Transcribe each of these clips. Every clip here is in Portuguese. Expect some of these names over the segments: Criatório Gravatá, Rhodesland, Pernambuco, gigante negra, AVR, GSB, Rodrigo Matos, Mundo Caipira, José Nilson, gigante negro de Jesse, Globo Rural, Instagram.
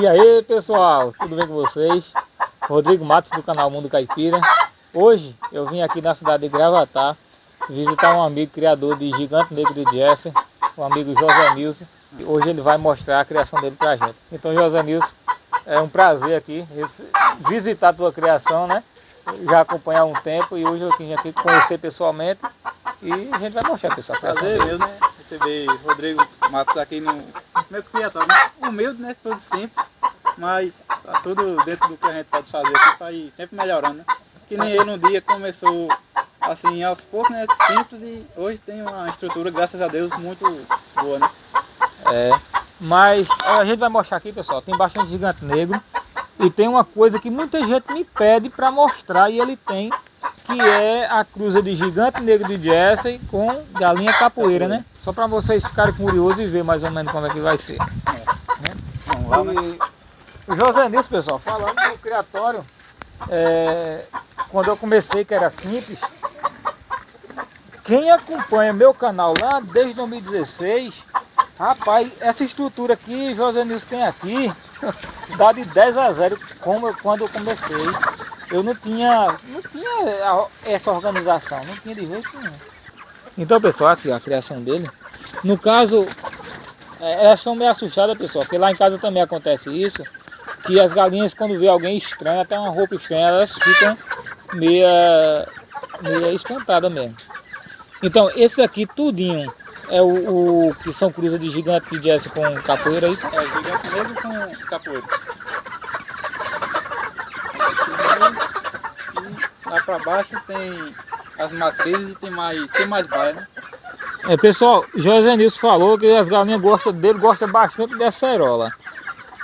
E aí pessoal, tudo bem com vocês? Rodrigo Matos do canal Mundo Caipira. Hoje eu vim aqui na cidade de Gravatá visitar um amigo criador de gigante negro de Jesse, o amigo José Nilson. E hoje ele vai mostrar a criação dele pra gente. Então José Nilson, é um prazer aqui visitar a tua criação, né? Já acompanhar há um tempo e hoje eu vim aqui conhecer pessoalmente e a gente vai mostrar pessoal. Prazer mesmo, né? Receber Rodrigo Matos aqui no meu criatório, né? Humilde, né? Tudo simples, mas tá tudo dentro do que a gente pode fazer aqui pra ir sempre melhorando, né? Que nem ele um dia começou assim aos poucos, né? Simples, e hoje tem uma estrutura, graças a Deus, muito boa, né? É, mas a gente vai mostrar aqui, pessoal, tem bastante gigante negro e tem uma coisa que muita gente me pede para mostrar e ele tem, que é a cruza de gigante negro de Jesse com galinha capoeira, né? Só para vocês ficarem curiosos e ver mais ou menos como é que vai ser. É. Vamos lá, né? O José Nilson, pessoal, falando do criatório, quando eu comecei, que era simples, quem acompanha meu canal lá desde 2016, rapaz, essa estrutura que José Nilson tem aqui, dá de 10-0, como quando eu comecei. Eu não tinha essa organização, não tinha de jeito nenhum. Então, pessoal, aqui ó, a criação dele. No caso, elas estão meio assustadas, pessoal, porque lá em casa também acontece isso, que as galinhas, quando vê alguém estranho, até uma roupa estranha, elas ficam meio espantadas mesmo. Então, esse aqui tudinho é o que são cruzas de gigante de Jesse com capoeira, isso? É, gigante mesmo com capoeira. Lá para baixo tem as matrizes e tem mais baia, né? É, pessoal, José Nilson falou que as galinhas gostam dele, gostam bastante dessa cerola.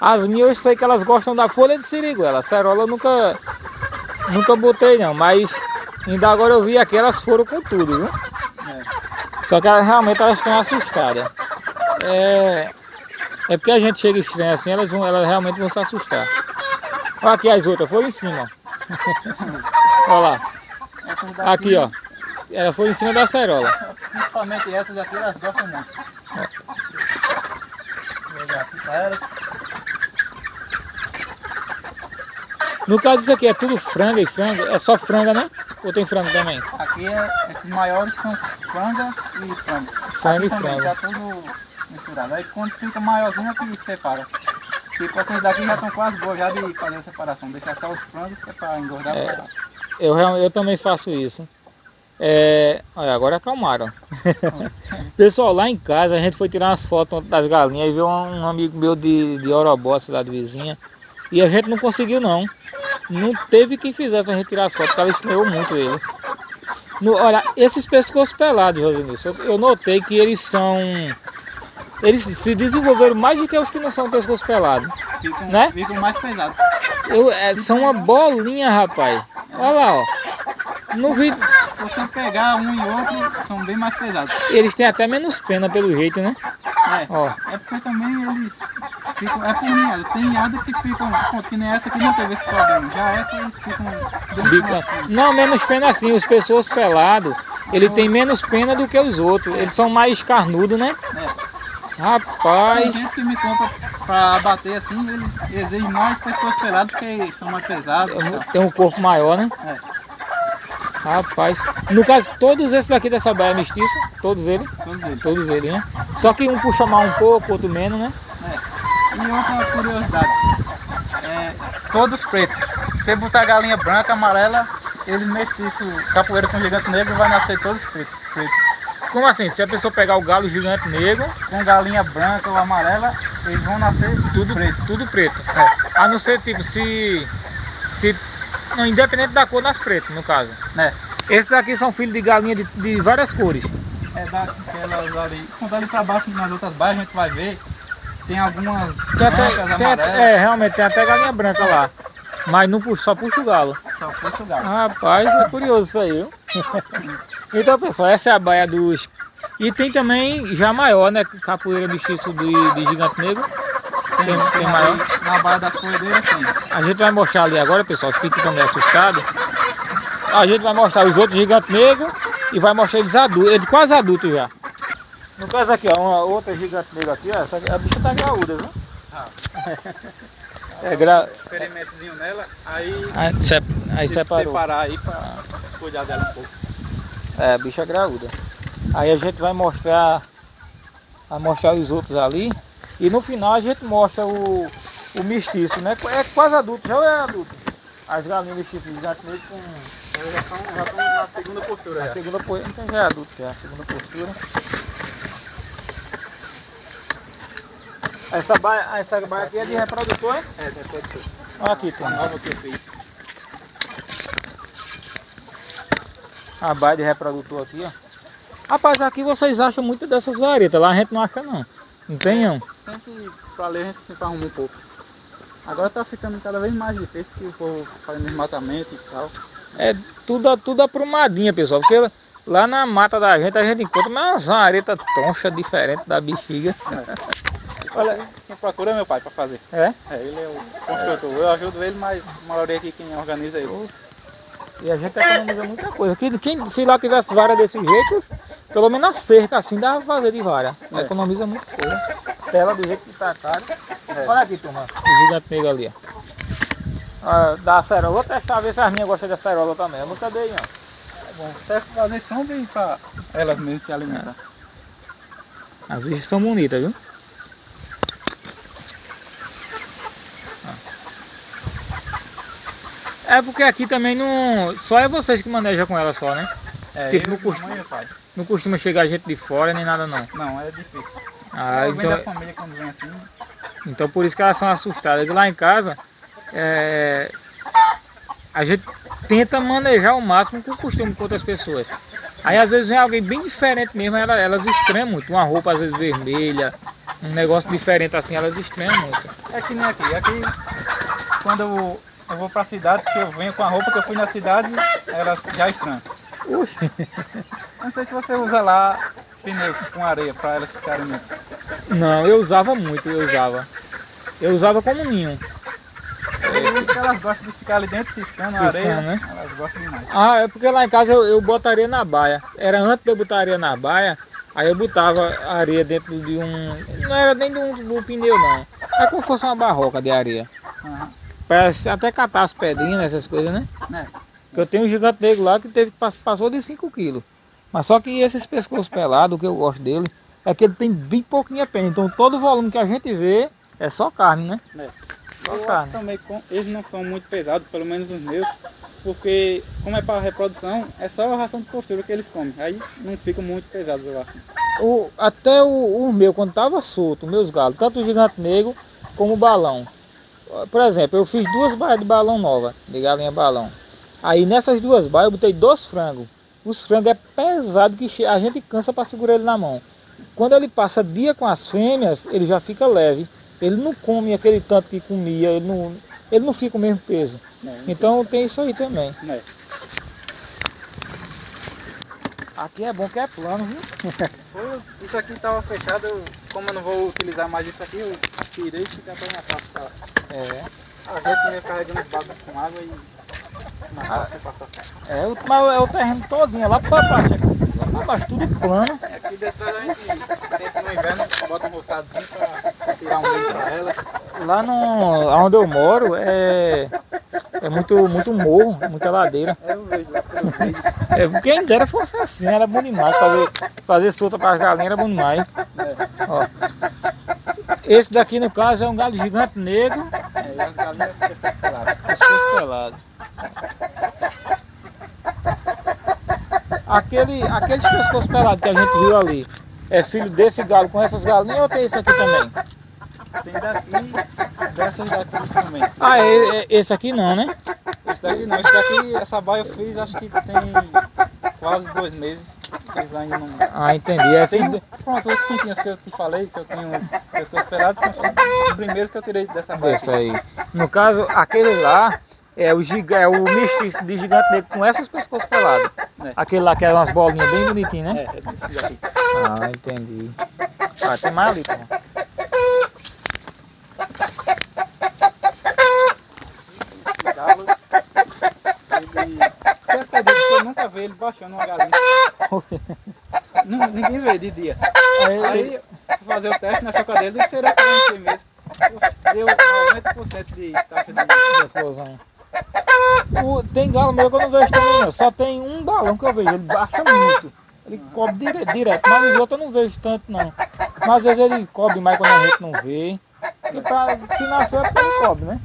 As minhas eu sei que elas gostam da folha de siriguela. Cerola eu nunca botei não, mas ainda agora eu vi aqui, elas foram com tudo, viu? É. Só que elas realmente estão assustadas. É porque a gente chega estranho assim, elas realmente vão se assustar. Olha aqui as outras, foram em cima, olha lá, aqui ó, ela foi em cima da acerola. Principalmente essas aqui, elas gostam muito. No caso isso aqui é tudo franga e franga, é só franga, né? Ou tem franga também? Aqui esses maiores são franga e franga. Franga e franga. Já tudo misturado, aí quando fica maiorzinho é que separa. Tipo, essas daqui já estão quase boas já de fazer a separação, deixar só os frangos que é para engordar. Eu também faço isso. Olha, agora acalmaram. Pessoal, lá em casa a gente foi tirar umas fotos das galinhas e viu um amigo meu de Orobó, cidade vizinha, e a gente não conseguiu não. Não teve quem fizesse a gente tirar as fotos, porque ela estranhou muito ele. Olha, esses pescoços pelados, José Nilson, eu notei que eles se desenvolveram mais do que os que não são pescoço pelado. Ficam, né? Ficam mais pesados. São uma bolinha, rapaz. Olha lá, ó. No vídeo. Se você pegar um e outro, são bem mais pesados. Eles têm até menos pena pelo jeito, né? Ó. É porque também eles ficam. É por ninhada. Tem ninhada que ficam. Que nem essa aqui não teve esse problema. Já essa eles ficam. Não, menos pena assim. Os pescoços pelados, ele tem menos pena do que os outros. Eles são mais carnudos, né? Rapaz! Tem gente que me compra pra bater assim, eles exigem mais pescoço pelado porque são mais pesados. Tem um corpo maior, né? Rapaz! No caso, todos esses aqui dessa baia mestiça, todos eles? Todos eles, né? Só que um puxa mais um pouco, outro menos, né? E outra curiosidade, todos pretos. Se você botar galinha branca, amarela, eles mestiços, capoeira com gigante negro, vai nascer todos pretos. Como assim? Se a pessoa pegar o galo gigante negro com galinha branca ou amarela, eles vão nascer tudo preto. A não ser tipo se não, independente da cor das pretas, no caso. Esses aqui são filhos de galinha de várias cores. Daquelas ali. Quando ali pra baixo nas outras bairros a gente vai ver. Tem algumas brancas, amarelas. Realmente tem até galinha branca lá. Mas não puxa, só puxa o galo. Rapaz, é curioso isso aí. Então, pessoal, essa é a baia dos... E tem também já maior, né? Capoeira mestiço de gigante negro. Tem maior. Na baia das coedeiras tem. A gente vai mostrar ali agora, pessoal, os que estão meio assustados. A gente vai mostrar os outros gigantes negros e vai mostrar eles adultos, eles quase adultos já. No caso aqui, ó, uma outra gigante negra aqui, ó. Essa, a bicha tá graúda, viu? Tá. É um experimentozinho nela, aí separou. Separar aí para cuidar dela um pouco. É, a bicha graúda. Aí a gente vai mostrar os outros ali. E no final a gente mostra o mestiço, né? É quase adulto, já é adulto. As galinhas mestiças de gigante negro já estão na segunda postura. Na segunda postura, então já é adulto já, a segunda postura. Essa baia aqui é de reprodutor, hein? É, de reprodutor. Olha aqui, tem. Olha o que eu fiz. A baia de reprodutor aqui, ó. Rapaz, aqui vocês acham muito dessas varetas, lá a gente não acha não. Não tem não. Sempre pra ler a gente sempre arruma um pouco. Agora tá ficando cada vez mais difícil porque o povo fazendo desmatamento e tal. É tudo aprumadinha, pessoal, porque lá na mata da gente a gente encontra umas varetas troncha diferente da bexiga. É. Olha, quem procura é meu pai para fazer. É? É, ele é o construtor. Eu ajudo ele, mas a maioria aqui quem organiza ele. E a gente economiza muita coisa. Quem, se lá tivesse vara desse jeito, pelo menos a cerca assim dá pra fazer de vara. É. Economiza muita coisa. Tela do jeito que tá cara. É. Olha aqui, turma. O gigante negro ali, ó. Ah, da acerola. Vou testar, ver se as minhas gostam de acerola também. Eu nunca dei, ó. É bom. Até fazer são bem para elas mesmo se alimentar. As bichas são bonitas, viu? É porque aqui também não... Só é vocês que manejam com ela só, né? É, tipo, não costuma chegar gente de fora nem nada não. Não, é difícil. Ah, então... da família quando vem assim. Então por isso que elas são assustadas. Lá em casa, a gente tenta manejar ao máximo com o costume com outras pessoas. Aí às vezes vem alguém bem diferente mesmo, elas estranham muito. Uma roupa às vezes vermelha, um negócio diferente assim, elas estranham muito. É que nem aqui. Aqui, quando eu vou pra cidade, porque eu venho com a roupa que eu fui na cidade, ela já estranha. Oxe. Não sei se você usa lá pneus com areia para elas ficarem muito. Não, eu usava muito, eu usava como ninho. Porque elas gostam de ficar ali dentro ciscando a areia, né? Elas gostam demais. Ah, é porque lá em casa eu boto areia na baia. Era antes de eu botar areia na baia, aí eu botava areia dentro de um... Não era nem de um pneu não, é como se fosse uma barroca de areia. Uhum. Parece até catar as pedrinhas, essas coisas, né? É. Porque eu tenho um gigante negro lá que passou de 5 kg. Mas só que esses pescoços pelados, o que eu gosto dele, é que ele tem bem pouquinha pena. Então todo o volume que a gente vê é só carne, né? É. Só carne. Também, eles não são muito pesados, pelo menos os meus, porque como é para reprodução, é só a ração de postura que eles comem. Aí não ficam muito pesados, eu acho. Até o meu, quando estava solto, meus galos, tanto o gigante negro como o balão. Por exemplo, eu fiz 2 baias de balão nova, de galinha balão. Aí nessas 2 baias eu botei 2 frangos. Os frangos é pesado que a gente cansa para segurar ele na mão. Quando ele passa dia com as fêmeas, ele já fica leve. Ele não come aquele tanto que comia, ele não fica com o mesmo peso. Então tem isso aí também. Aqui é bom que é plano, viu? Isso aqui estava fechado, como eu não vou utilizar mais isso aqui, eu tirei e fiquei até na parte dela. É. A gente vem carregando os barcos com água e... Mas é o terreno todinho, é lá para baixo. Lá para baixo, tudo plano. Aqui depois a gente, no inverno, bota um roçadinho para tirar um meio para ela. Lá onde eu moro é muito morro, muita ladeira. Eu vejo lá pelo vídeo. Quem dera fosse assim, era bom demais. Fazer solta para as galinhas era bom demais. É. Ó. Esse daqui, no caso, é um galo gigante negro. É, e as galinhas são pescoço pelado. Aqueles pescoço pelado que a gente viu ali, é filho desse galo com essas galinhas ou tem esse aqui também? Tem daqui, dessas daqui também. Ah, esse aqui não, né? Esse daqui não, esse daqui, essa baia eu fiz, acho que tem quase 2 meses. Ah, entendi. Pronto, os pintinhos que eu te falei, que eu tenho pescoço pelado, são os primeiros que eu tirei dessa baia. Isso aí. No caso, aquele lá é o mestiço de gigante negro com essas pescoços pelados. É. Aquele lá que é umas bolinhas bem bonitinhas, né? É desse aqui. Ah, entendi. Ah, tem mais ali, pô. Eu nunca vi ele baixando uma galinha. Não, ninguém vê de dia. Aí fazer o teste na chocadeira, será que não tem mesmo? deu 90% de taxa de explosão. Tem galo meu que eu não vejo também não. Só tem um balão que eu vejo, ele baixa muito. Ele cobre direto, mas os outros eu não vejo tanto não. Mas às vezes ele cobre mais quando a gente não vê. Porque se nasceu é porque ele cobre, né?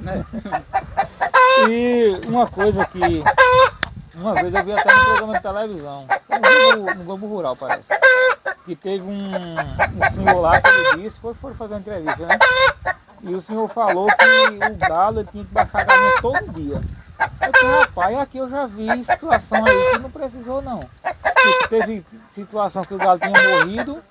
É. E uma coisa que... Uma vez eu vi até um programa de televisão, no Globo Rural parece, que teve um senhor lá que ele disse, foi fazer uma entrevista, né? E o senhor falou que o galo tinha que baixar a galinha todo dia. Eu falei, rapaz, aqui eu já vi situação aí que não precisou não. Porque teve situação que o galo tinha morrido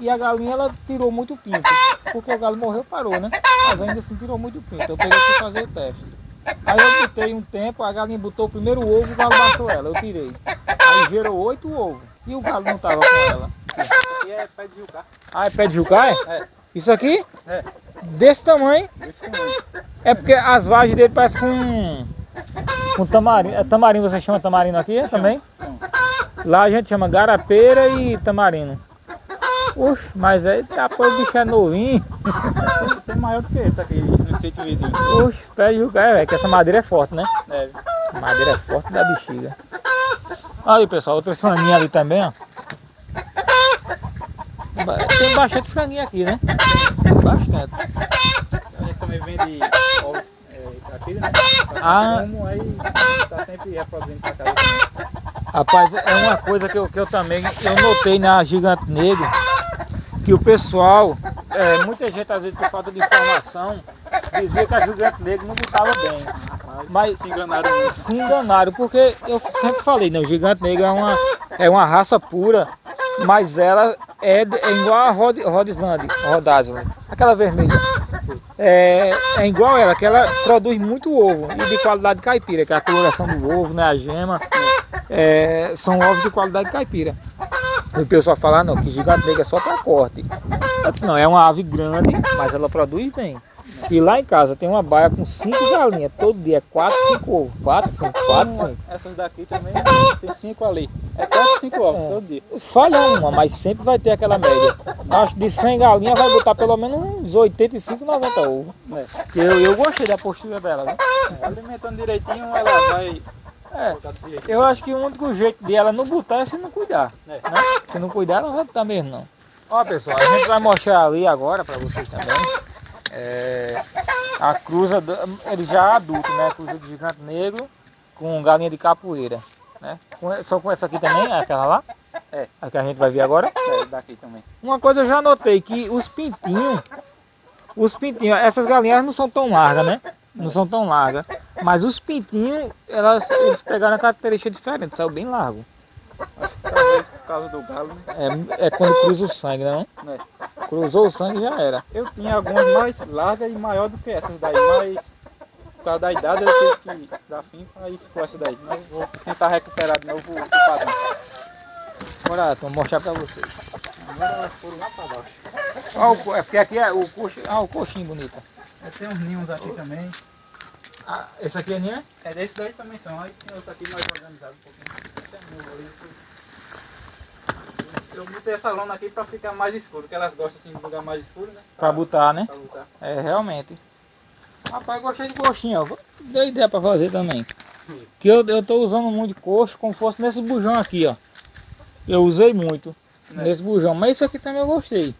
e a galinha ela tirou muito pinto. Porque o galo morreu, parou, né? Mas ainda assim tirou muito pinto. Eu peguei para fazer o teste. Aí eu botei um tempo, a galinha botou o primeiro ovo e o galo baixou ela, eu tirei. Aí gerou 8 ovos e o galo não tava com ela. Isso aqui é pé de jucá. Ah, é pé de jucá, é? É. Isso aqui? É. Desse tamanho? Desse tamanho. É porque as vagens dele parecem com tamarindo. É tamarindo, você chama tamarindo aqui é, também? Lá a gente chama garapeira e tamarindo. Puxa, mas aí depois o bicho é novinho. Tem maior do que esse aqui, no sítio vizinho. Puxa, pé de jucá, velho, que essa madeira é forte, né? É. A madeira é forte da bexiga. Olha aí, pessoal, outra franguinha ali também, ó. Tem bastante franguinha aqui, né? Bastante. A gente também vende ovos aqui, né? Ah. Aí tá sempre reproduzindo pra casa. Rapaz, é uma coisa que eu também notei na Gigante Negro, que o pessoal, muita gente às vezes por falta de informação, dizia que a Gigante Negro não estava bem. Mas se enganaram muito. Se enganaram, porque eu sempre falei, né, o Gigante Negro é uma raça pura, mas ela é igual a Rhodesland, aquela vermelha. É igual ela, que ela produz muito ovo, e de qualidade caipira, que é a coloração do ovo, né, a gema. São ovos de qualidade caipira. E o pessoal fala, não, que Gigante Negro é só para corte. Eu disse, não, é uma ave grande, mas ela produz bem. E lá em casa tem uma baia com 5 galinhas, todo dia 4, 5 ovos, 4, 5, 4, 5. Essas daqui também tem 5 ali, é 4, 5 ovos todo dia. Falha uma, mas sempre vai ter aquela média. Acho que de 100 galinhas vai botar pelo menos uns 85, 90 ovos. É. Eu gostei da postura dela, né? Alimentando direitinho ela vai... eu acho que o único jeito dela não botar é se não cuidar. Né? Se não cuidar, ela não vai botar mesmo não. Ó pessoal, a gente vai mostrar ali agora para vocês também. A cruza, ele já é adulto, né? A cruza de Gigante Negro com galinha de capoeira, né? Só com essa aqui também, aquela lá? É. A que a gente vai ver agora? É, daqui também. Uma coisa eu já notei, que os pintinhos, essas galinhas não são tão largas, né? Não são tão largas, mas os pintinhos, eles pegaram a característica diferente, saiu bem largo. Acho que talvez por causa do galo, né? É quando cruza o sangue, não é? Cruzou o sangue e já era. Eu tinha algumas mais largas e maior do que essas daí, mas por causa da idade eu tive que dar fim, aí ficou essa daí. Mas vou tentar recuperar de novo o padrão. Agora vou mostrar pra vocês. Agora elas foram lá pra baixo. Olha, porque aqui é o coxinho, o coxinho bonito. Tem uns ninhos aqui também. Ah, esse aqui é ninho? É, desse daí também são. Aí tem outro aqui mais organizado um pouquinho. Eu botei essa lona aqui para ficar mais escuro, porque elas gostam assim de lugar mais escuro, né? Para botar, né? Pra botar. É, realmente. Rapaz, gostei de coxinha, ó. Deu ideia para fazer também. Sim. Que eu tô usando muito coxo, como fosse nesse bujão aqui, ó. Eu usei muito nesse bujão, mas esse aqui também eu gostei.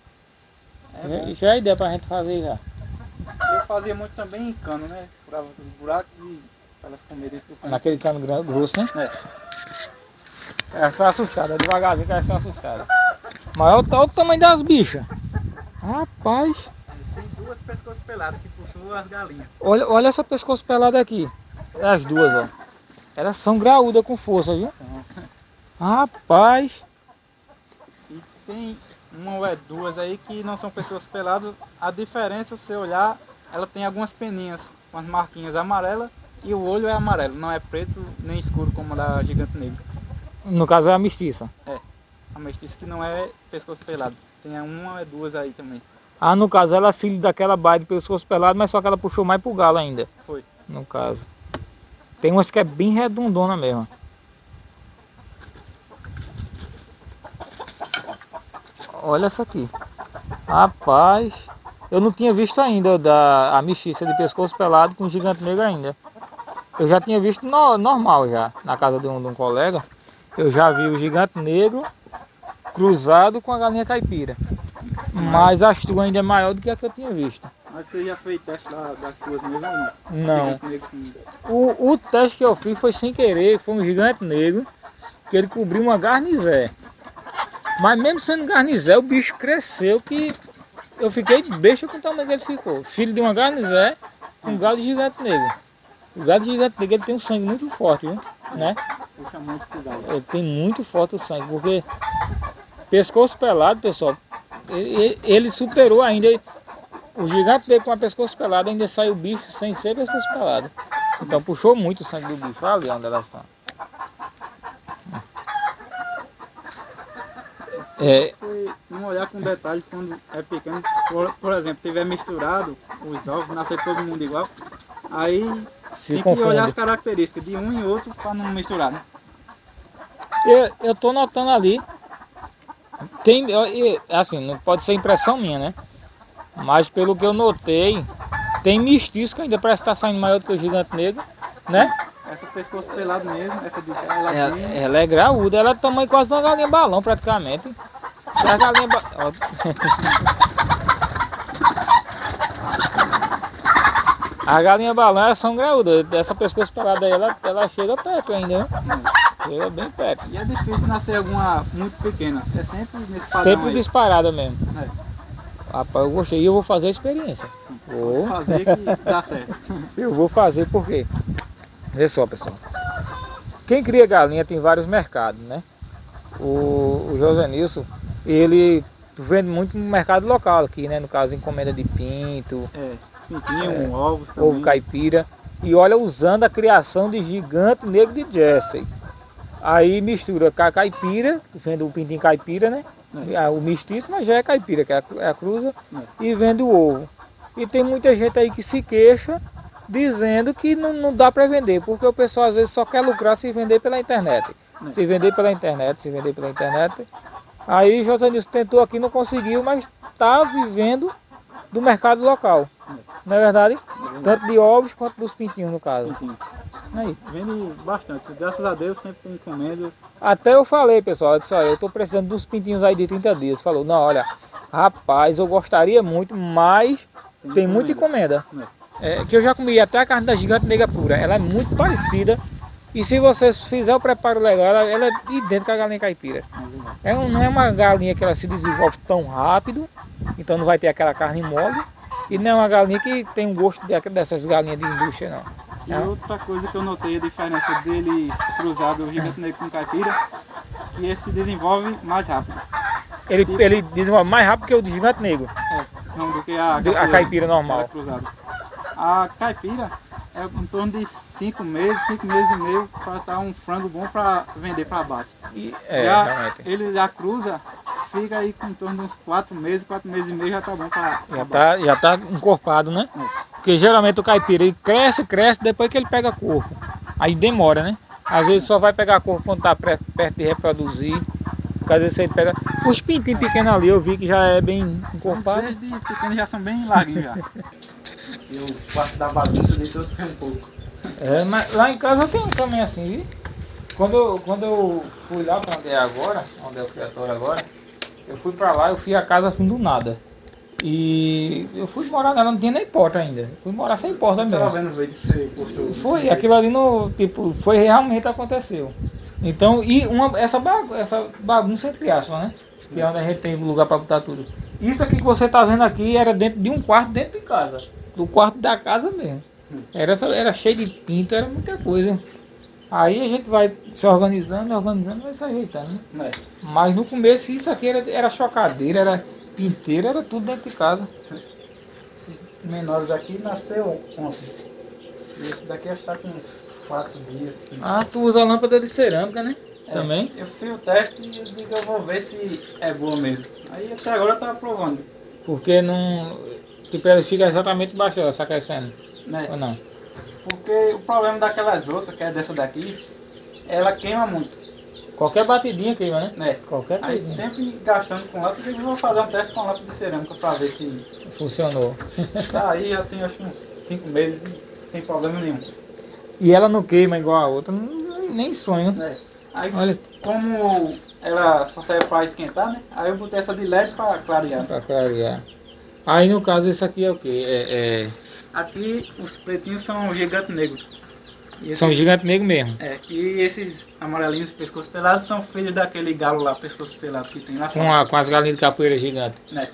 Já é ideia para a gente fazer já. Eu fazia muito também em cano, né? Furava os buracos e elas comerem tudo. Naquele cano grande, grosso, né? É. Elas estão assustadas, devagarzinho que elas estão assustadas. Mas olha o tamanho das bichas. Rapaz! Tem 2 pescoços pelados que possuem as galinhas. Olha essa pescoço pelada aqui. As duas, ó. Elas são graúdas com força, viu? Rapaz! E tem... Uma ou é 2 aí que não são pescoços pelados. A diferença, se você olhar, ela tem algumas peninhas, umas marquinhas amarelas, e o olho é amarelo, não é preto nem escuro como a da Gigante Negro. No caso é a mestiça. É, a mestiça que não é pescoço pelado. Tem uma ou é 2 aí também. Ah, no caso ela é filha daquela baia de pescoço pelado, mas só que ela puxou mais pro galo ainda. Foi. No caso. Tem umas que é bem redondona mesmo. Olha essa aqui, rapaz, Eu não tinha visto ainda a mexiça de pescoço pelado com gigante negro ainda. Eu já tinha visto normal já, na casa de um colega. Eu já vi o gigante negro cruzado com a galinha caipira. Mas a sua ainda é maior do que a que eu tinha visto. Mas você já fez teste das suas mesmo ou não? Não. O teste que eu fiz foi sem querer, foi um gigante negro, que ele cobriu uma garnizé. Mas mesmo sendo garnizé, o bicho cresceu que eu fiquei besta com o tamanho que ele ficou. Filho de uma garnizé, um gado gigante negro. O gado gigante negro ele tem um sangue muito forte, viu? Né? Isso é muito cuidado. Ele tem muito forte o sangue, porque pescoço pelado, pessoal, ele superou ainda. O gigante negro com a pescoço pelado ainda saiu o bicho sem ser pescoço pelado. Então puxou muito o sangue do bicho. Olha ali onde ela está. É. Se não olhar com detalhe quando é pequeno, por exemplo, tiver misturado os ovos, nascer todo mundo igual, aí se tem confunde. Que olhar as características de um e outro para não misturar, né? Eu estou notando ali, assim, não pode ser impressão minha, né? Mas pelo que eu notei, tem mestiço que ainda parece estar saindo maior do que o gigante negro, né? Essa pescoço pelado mesmo, essa de cá, ela é graúda, ela é do tamanho quase de uma galinha balão praticamente. Essa galinha balão. A galinha balão elas são graúdas, essa pescoço pelada aí ela chega perto ainda, né? Chega bem perto. E é difícil nascer alguma muito pequena, é sempre nesse padrão. Sempre disparada mesmo. É. Rapaz, eu gostei e eu vou fazer a experiência. Vou fazer que dá certo. Eu vou fazer por quê? Vê só, pessoal, quem cria galinha tem vários mercados, né? O José Nilson, ele vende muito no mercado local aqui, né? No caso, encomenda de pinto, ovos também. Ovo caipira. E olha, usando a criação de gigante negro de Jesse. Aí mistura com a caipira, vende o pintinho caipira, né? É. O mestiço, mas já é caipira, que é a cruza, e vende o ovo. E tem muita gente aí que se queixa, dizendo que não dá para vender, porque o pessoal às vezes só quer lucrar se vender pela internet. Se vender pela internet, se vender pela internet. Aí José Nilson tentou aqui, não conseguiu, mas está vivendo do mercado local. Não é verdade? Tanto de ovos quanto dos pintinhos, no caso. Aí. Vende bastante, graças a Deus sempre tem encomendas. Até eu falei, pessoal, eu disse, olha, eu estou precisando dos pintinhos aí de 30 dias. Falou, não, olha, rapaz, eu gostaria muito, mas tem muita encomenda. Que eu já comi até a carne da gigante negra pura, ela é muito parecida e se você fizer o preparo legal, ela é idêntica à galinha caipira. Não é uma galinha que ela se desenvolve tão rápido, então não vai ter aquela carne mole e não é uma galinha que tem um gosto dessas galinhas de indústria, não. E outra coisa que eu notei a diferença deles cruzado o gigante negro com caipira, que esse se desenvolve mais rápido. Ele desenvolve mais rápido que o de gigante negro? Não, do que a caipira normal. A caipira é em torno de 5 meses, 5 meses e meio para estar um frango bom para vender para abate. Ele já cruza, fica aí com em torno de uns 4 meses, 4 meses e meio já está bom para abate. Já está encorpado, né? Porque geralmente o caipira ele cresce, depois que ele pega corpo. Aí demora, né? Às vezes só vai pegar corpo quando está perto de reproduzir. Às vezes você pega... Os pintinhos pequenos ali eu vi que já é bem encorpado. Os pequenos já são bem larguinhos já. Eu faço da bagunça de todo um pouco. Mas lá em casa tem um também assim, viu? Quando eu fui lá para onde é agora, onde é o criatório agora, eu fui para lá, eu fui a casa assim do nada. E eu fui morar nela, não tinha nem porta ainda. Eu fui morar sem porta mesmo. Estava vendo o vídeo que você postou. Foi, aquilo ali no, tipo, foi realmente aconteceu. Então, e essa bagunça entre aspas, né? Que é onde a gente tem lugar para botar tudo. Isso aqui que você tá vendo aqui era dentro de um quarto, dentro de casa. Do quarto da casa mesmo. Era cheio de pinto, era muita coisa. Aí a gente vai se organizando, vai se ajeitando, né? Mas no começo isso aqui era chocadeira, era pinteira, era tudo dentro de casa. Esses menores aqui nasceu ontem. Esse daqui já está com uns 4 dias. Assim. Ah, tu usa a lâmpada de cerâmica, né? Também? Eu fiz o teste e eu digo, eu vou ver se é boa mesmo. Aí até agora eu estava provando. Porque não... Tipo, eles ficam exatamente baixo dela, está crescendo, né? Ou não? Porque o problema daquelas outras, que é dessa daqui, ela queima muito. Qualquer batidinha queima, né? Qualquer coisa. Aí sempre gastando com lâmpada, eu vou fazer um teste com lâmpada de cerâmica para ver se Funcionou. Tá aí, já tem acho que uns 5 meses sem problema nenhum. E ela não queima igual a outra, nem sonho. É. Aí, olha, como ela só serve para esquentar, né? Aí eu botei essa de LED para clarear. Para clarear. Aí no caso esse aqui é o que? Aqui os pretinhos são gigante negro. Esses... São gigante negro mesmo. É, e esses amarelinhos pescoço pelado são filhos daquele galo lá, pescoço pelado que tem lá. Com as galinhas de capoeira gigante. É.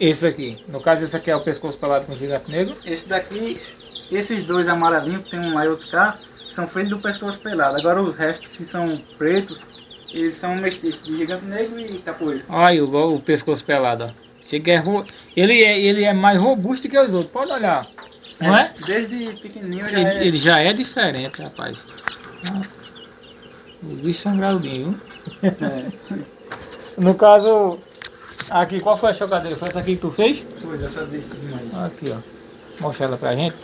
Esse aqui, no caso esse aqui é o pescoço pelado com gigante negro. Esse daqui, esses dois amarelinhos que tem um lá e outro cá, são feitos do pescoço pelado. Agora os restos que são pretos, eles são mestiços de gigante negro e capoeira. Olha o pescoço pelado, ó. Ele é mais robusto que os outros, pode olhar, não é? Desde pequenininho ele já é diferente, rapaz. O bicho sangradinho, viu? É. No caso, aqui, qual foi a chocadeira? Foi essa aqui que tu fez? Foi, essa de cima aí. Aqui, ó. Mostra ela pra gente.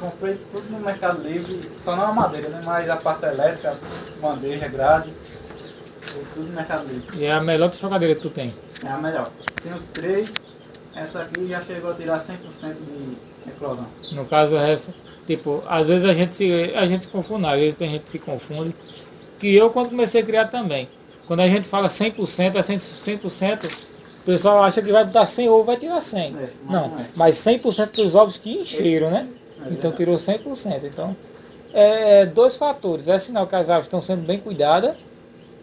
Comprei tudo no Mercado Livre, só não a madeira, né? Mas a parte elétrica, bandeja, grade. Tudo Mercado Livre. E é a melhor chocadeira que tu tem? É a melhor. Tenho 3, essa aqui já chegou a tirar 100% de eclosão. No caso, tipo, às vezes a gente se confunde, às vezes a gente se confunde. Que eu, quando comecei a criar também, quando a gente fala 100%, é 100%, o pessoal acha que vai botar 100 ovos, vai tirar 100. É, mas 100% dos ovos que encheram, né? É, então tirou 100%. Então, dois fatores. É sinal que as aves estão sendo bem cuidadas.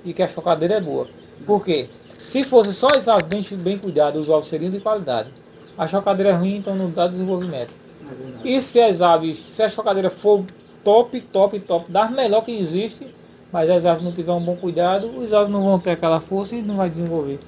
E que a chocadeira é boa. Por quê? Se fosse só os ovos bem cuidados, os ovos seriam de qualidade. A chocadeira é ruim, então não dá desenvolvimento. É, e se as aves, se a chocadeira for top, top, top, das melhor que existe, mas as aves não tiver um bom cuidado, os ovos não vão ter aquela força e não vai desenvolver.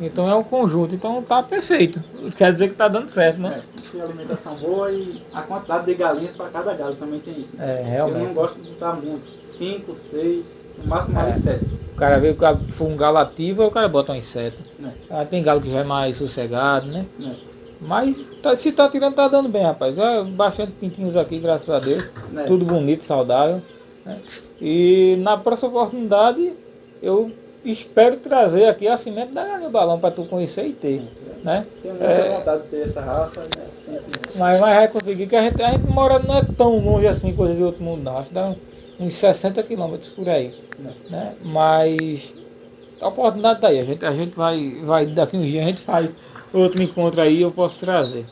É, então é um conjunto, então tá perfeito. Quer dizer que tá dando certo, né? É, a alimentação boa e a quantidade de galinhas para cada galo também tem isso. Né? É, realmente. Eu não gosto de botar muito, 5, 6, no máximo mais 7. O cara vê que for um galo ativo, o cara bota um inseto. É. Tem galo que já é mais sossegado, né? É. Mas se tá tirando, tá dando bem, rapaz. É bastante pintinhos aqui, graças a Deus. É. Tudo bonito, saudável. Né? E na próxima oportunidade, eu espero trazer aqui a cimento da galinha balão para tu conhecer e ter. É. Né? Tenho muita vontade de ter essa raça. Né? Mas vai conseguir, que a gente mora não é tão longe assim, coisa de outro mundo, não. Acho que dá uns 60 quilômetros por aí. Né? Mas a oportunidade está aí, a gente vai daqui um dia a gente faz outro encontro aí, eu posso trazer.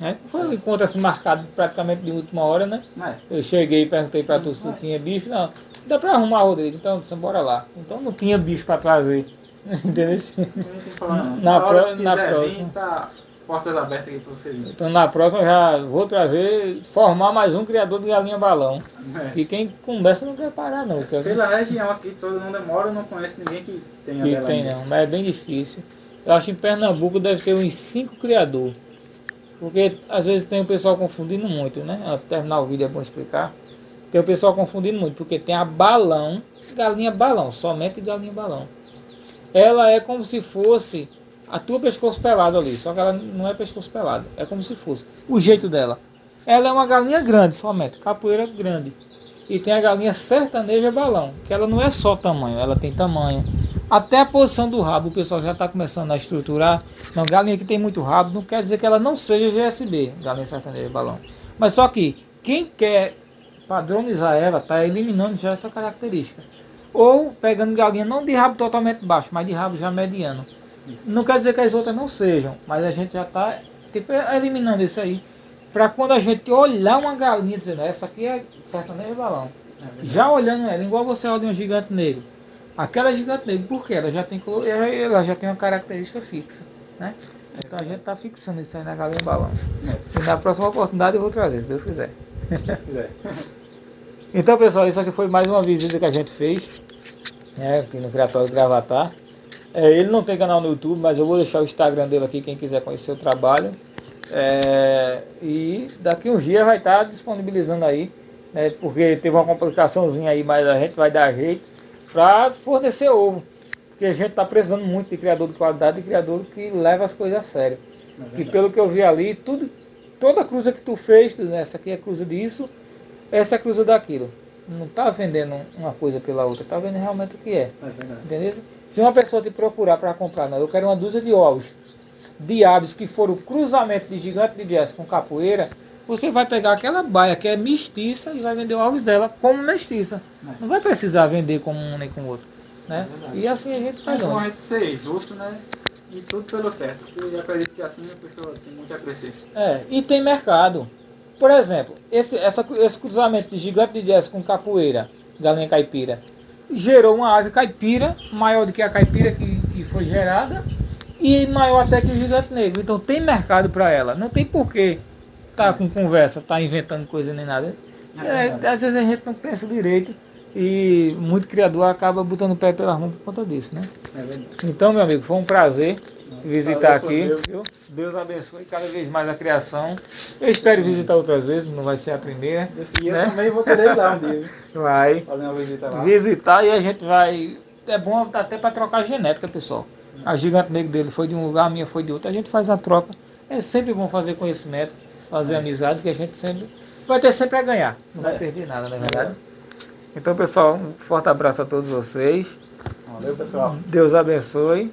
Né? Foi um encontro assim marcado praticamente de última hora, né? É. Eu cheguei e perguntei para tu se tinha bicho, não, dá para arrumar, Rodrigo, então disse, bora lá. Então não tinha bicho para trazer, entendeu? Na próxima. Tá portas abertas aqui para você vir. Então na próxima eu já vou trazer, formar mais um criador de galinha balão. É. E quem conversa não quer parar não. Pela região aqui todo mundo mora, eu não conheço ninguém que tenha galinha. Que tem não, mas é bem difícil. Eu acho que em Pernambuco deve ter uns 5 criadores. Porque às vezes tem o pessoal confundindo muito, né? Antes de terminar o vídeo é bom explicar. Tem o pessoal confundindo muito, porque tem a balão, galinha balão, somente galinha balão. Ela é como se fosse... A tua pescoço pelado ali, só que ela não é pescoço pelado, é como se fosse. O jeito dela. Ela é uma galinha grande somente, capoeira grande. E tem a galinha sertaneja balão, que ela não é só tamanho, ela tem tamanho. Até a posição do rabo, o pessoal já está começando a estruturar. Não, galinha que tem muito rabo, não quer dizer que ela não seja GSB, galinha sertaneja balão. Mas só que quem quer padronizar ela, está eliminando já essa característica. Ou pegando galinha não de rabo totalmente baixo, mas de rabo já mediano. Não quer dizer que as outras não sejam, mas a gente já está tipo, eliminando isso aí. Para quando a gente olhar uma galinha dizendo, essa aqui é sertaneja balão. É já olhando ela, igual você olha um gigante negro. Aquela é gigante negro, porque ela já tem uma característica fixa. Né? Então a gente está fixando isso aí na galinha balão. E na próxima oportunidade eu vou trazer, se Deus quiser. Então pessoal, isso aqui foi mais uma visita que a gente fez. Né, aqui no Criatório Gravatá. Ele não tem canal no YouTube, mas eu vou deixar o Instagram dele aqui, quem quiser conhecer o trabalho. E daqui uns dias vai estar disponibilizando aí, né, porque teve uma complicaçãozinha aí, mas a gente vai dar jeito para fornecer ovo. Porque a gente está precisando muito de criador de qualidade e criador que leva as coisas a sério. É, e pelo que eu vi ali, toda a cruza que tu fez, essa aqui é a cruza disso, essa é a cruza daquilo. não está vendendo uma coisa pela outra, está vendendo realmente o que é. É verdade. Entendeu? Se uma pessoa te procurar para comprar, não, eu quero uma dúzia de ovos de aves que foram cruzamento de gigante de Jesse com capoeira, você vai pegar aquela baia que é mestiça e vai vender os ovos dela como mestiça. É. Não vai precisar vender como um nem como o outro. Né? É, e assim a gente vai dando. É bom a gente ser justo, né? E tudo pelo certo. Eu acredito que assim a pessoa tem muito a crescer. É, e tem mercado. Por exemplo, esse cruzamento de gigante de Jesse com capoeira, galinha caipira, gerou uma ave caipira, maior do que a caipira que foi gerada, e maior até que o gigante negro. Então tem mercado para ela. Não tem porquê tá com conversa, tá inventando coisa nem nada. É, às vezes a gente não pensa direito e muito criador acaba botando o pé pela mão por conta disso, né? É, então, meu amigo, foi um prazer visitar aqui. Deus abençoe cada vez mais a criação. Eu espero visitar outras vezes, não vai ser a primeira. E né? Eu também vou querer ir lá um dia. Vai visitar e a gente vai... É bom até para trocar genética, pessoal. A gigante negro dele foi de um lugar, a minha foi de outro. A gente faz a troca. É sempre bom fazer conhecimento, fazer amizade, que a gente sempre... Vai ter sempre a ganhar. Não vai perder nada, não é verdade? Então, pessoal, um forte abraço a todos vocês. Valeu, pessoal. Deus abençoe.